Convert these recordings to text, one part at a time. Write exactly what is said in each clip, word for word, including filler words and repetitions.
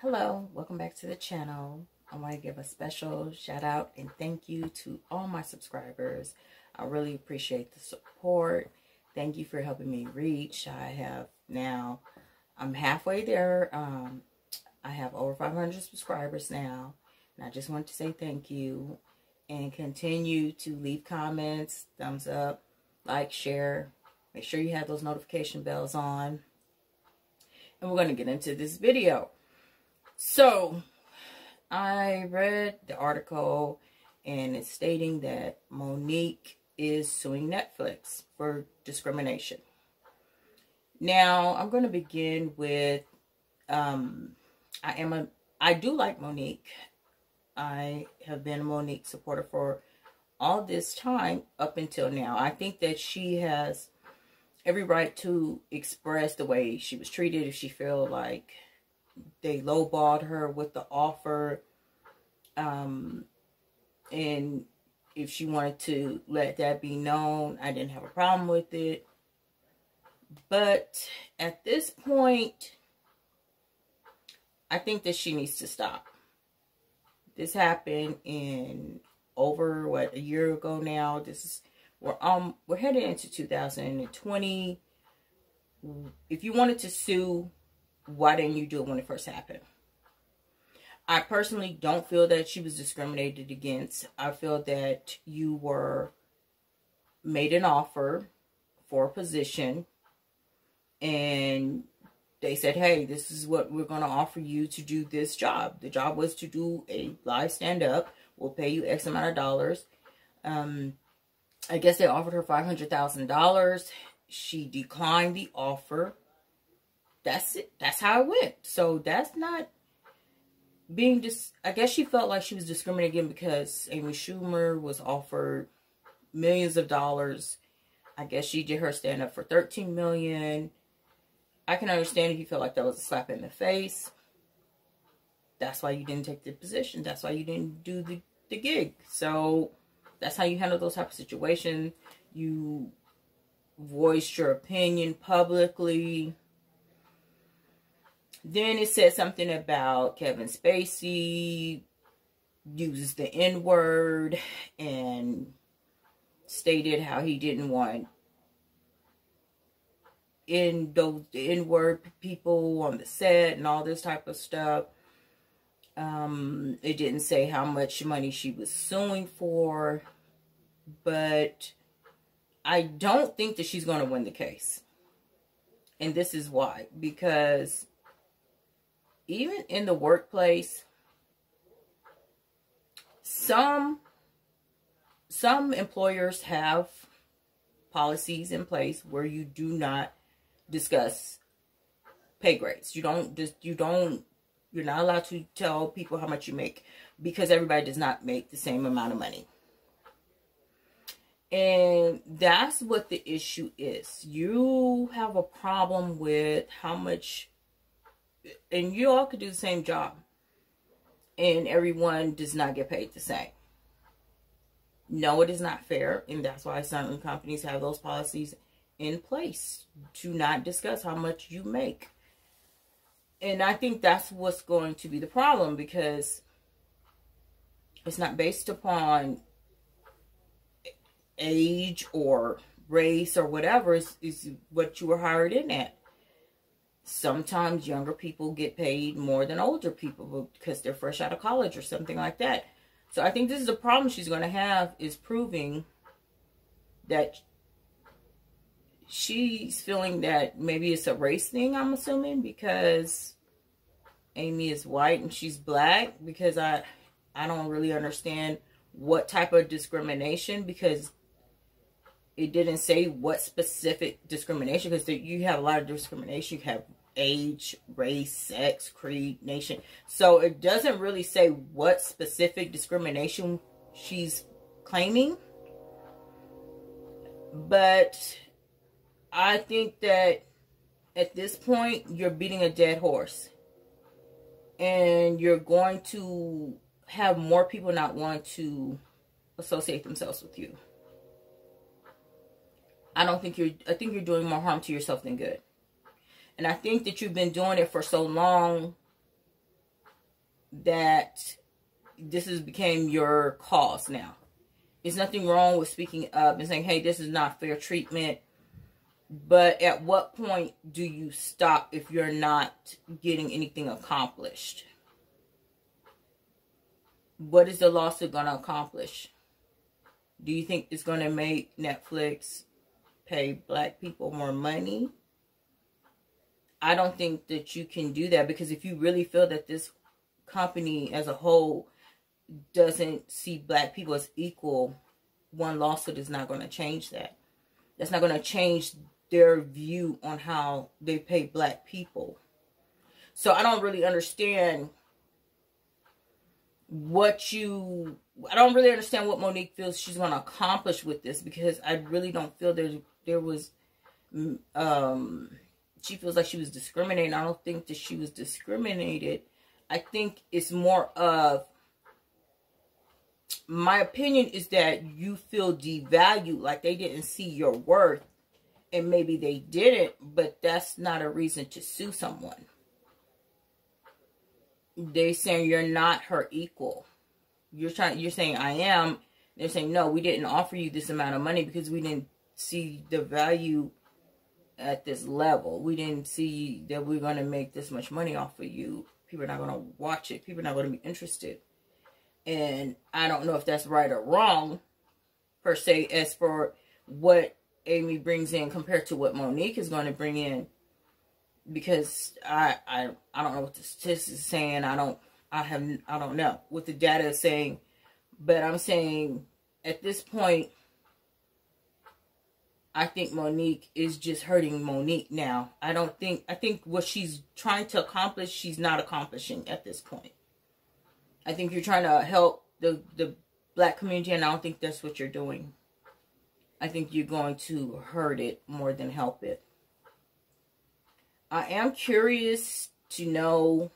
Hello, welcome back to the channel. I want to give a special shout out and thank you to all my subscribers. I really appreciate the support. Thank you for helping me reach. I have now, I'm halfway there. Um, I have over five hundred subscribers now. And I just want to say thank you and continue to leave comments, thumbs up, like, share. Make sure you have those notification bells on. And we're going to get into this video. So, I read the article and it's stating that Monique is suing Netflix for discrimination. Now, I'm going to begin with, um, I am a, I do like Monique. I have been a Monique supporter for all this time up until now. I think that she has every right to express the way she was treated if she felt like they lowballed her with the offer, um, and if she wanted to let that be known, I didn't have a problem with it. But at this point, I think that she needs to stop. This happened in over what a year ago now. This is we're um we're headed into two thousand twenty. If you wanted to sue, why didn't you do it when it first happened? I personally don't feel that she was discriminated against. I feel that you were made an offer for a position and they said, hey, this is what we're going to offer you to do this job. The job was to do a live stand-up. We'll pay you X amount of dollars. Um, I guess they offered her five hundred thousand dollars. She declined the offer. That's it. That's how it went. So that's not being dis. I guess she felt like she was discriminated because Amy Schumer was offered millions of dollars. I guess she did her stand up for thirteen million dollars. I can understand if you feel like that was a slap in the face. That's why you didn't take the position. That's why you didn't do the, the gig. So that's how you handle those type of situations. You voiced your opinion publicly. Then it said something about Kevin Spacey uses the N word and stated how he didn't want in those N word people on the set and all this type of stuff. Um, it didn't say how much money she was suing for, but I don't think that she's going to win the case. And this is why, because even in the workplace, some, some employers have policies in place where you do not discuss pay grades. You don't, just, you don't, you're not allowed to tell people how much you make because everybody does not make the same amount of money. And that's what the issue is. You have a problem with how much. And you all could do the same job. And everyone does not get paid the same. No, it is not fair. And that's why certain companies have those policies in place to not discuss how much you make. And I think that's what's going to be the problem, because it's not based upon age or race or whatever. It's, it's what you were hired in at. Sometimes younger people get paid more than older people because they're fresh out of college or something like that. So I think this is a problem she's going to have, is proving that she's feeling that maybe it's a race thing, I'm assuming, because Amy is white and she's black, because I, I don't really understand what type of discrimination, because it didn't say what specific discrimination, because you have a lot of discrimination. You have age, race, sex, creed, nation. So it doesn't really say what specific discrimination she's claiming. But I think that at this point, you're beating a dead horse. And you're going to have more people not want to associate themselves with you. I don't think you're, I think you're doing more harm to yourself than good. And I think that you've been doing it for so long that this has became your cause now. There's nothing wrong with speaking up and saying, hey, this is not fair treatment. But at what point do you stop if you're not getting anything accomplished? What is the lawsuit going to accomplish? Do you think it's going to make Netflix pay black people more money? I don't think that you can do that, because if you really feel that this company as a whole doesn't see black people as equal, one lawsuit is not going to change that. That's not going to change their view on how they pay black people. So I don't really understand what you, I don't really understand what Monique feels she's going to accomplish with this, because I really don't feel there, there was, um, she feels like she was discriminating. I don't think that she was discriminated. I think it's more of, my opinion is that you feel devalued, like they didn't see your worth, and maybe they didn't, but that's not a reason to sue someone. They're saying you're not her equal. You're trying. You're saying I am. They're saying no. We didn't offer you this amount of money because we didn't see the value at this level. We didn't see that we're going to make this much money off of you. People are not going to watch it. People are not going to be interested. And I don't know if that's right or wrong, per se, as for what Amy brings in compared to what Monique is going to bring in. Because I, I I don't know what the statistics is saying. I don't I have I don't know what the data is saying, but I'm saying at this point, I think Monique is just hurting Monique now. I don't think I think what she's trying to accomplish, she's not accomplishing at this point. I think you're trying to help the the black community, and I don't think that's what you're doing. I think you're going to hurt it more than help it. I am curious to know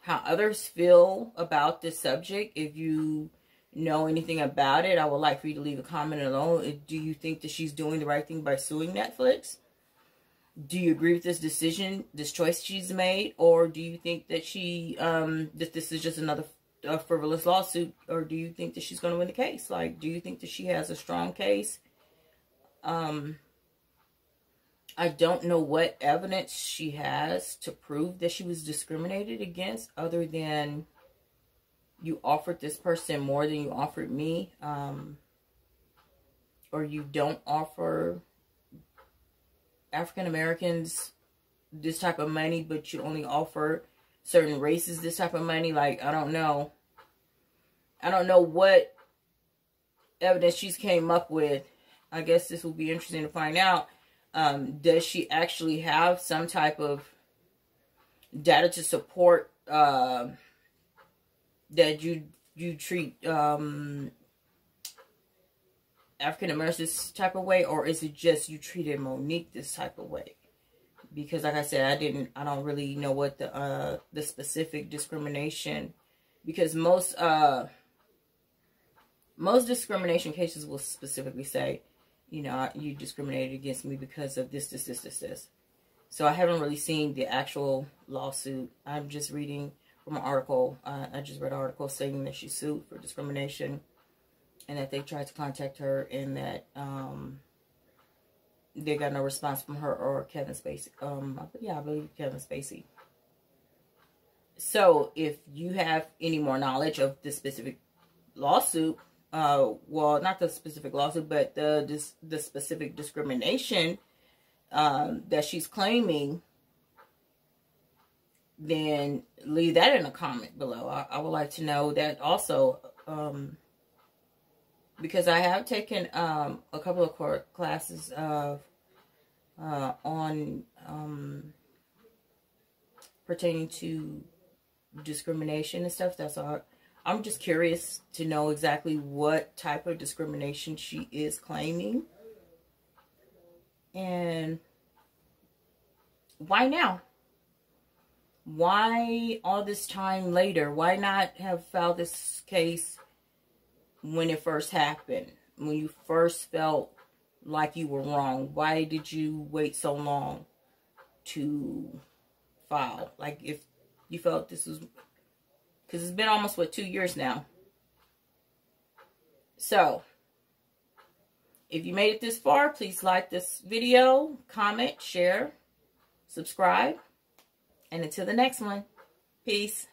how others feel about this subject. If you know anything about it, I would like for you to leave a comment alone. Do you think that she's doing the right thing by suing Netflix? Do you agree with this decision, this choice she's made? Or do you think that she, um, that this is just another uh, frivolous lawsuit? Or do you think that she's going to win the case? Like, do you think that she has a strong case? Um... I don't know what evidence she has to prove that she was discriminated against, other than you offered this person more than you offered me, um, or you don't offer African Americans this type of money, but you only offer certain races this type of money. Like, I don't know. I don't know what evidence she's came up with. I guess this will be interesting to find out. Um, does she actually have some type of data to support uh, that you you treat um, African Americans this type of way, or is it just you treated Monique this type of way? Because, like I said, I didn't, I don't really know what the uh, the specific discrimination, because most uh, most discrimination cases will specifically say, you know, you discriminated against me because of this, this, this, this, this. So I haven't really seen the actual lawsuit. I'm just reading from an article. Uh, I just read an article saying that she sued for discrimination and that they tried to contact her, and that um, they got no response from her or Kevin Spacey. Um, yeah, I believe Kevin Spacey. So if you have any more knowledge of this specific lawsuit, Uh, well, not the specific lawsuit, but the this, the specific discrimination um, that she's claiming, then leave that in a comment below. I, I would like to know that also, um, because I have taken um, a couple of court classes of uh, on um, pertaining to discrimination and stuff. That's all. I'm just curious to know exactly what type of discrimination she is claiming. And why now? Why all this time later? Why not have filed this case when it first happened? When you first felt like you were wrong? Why did you wait so long to file? Like, if you felt this was Because it's been almost, what, two years now. So, if you made it this far, please like this video, comment, share, subscribe. And until the next one, peace.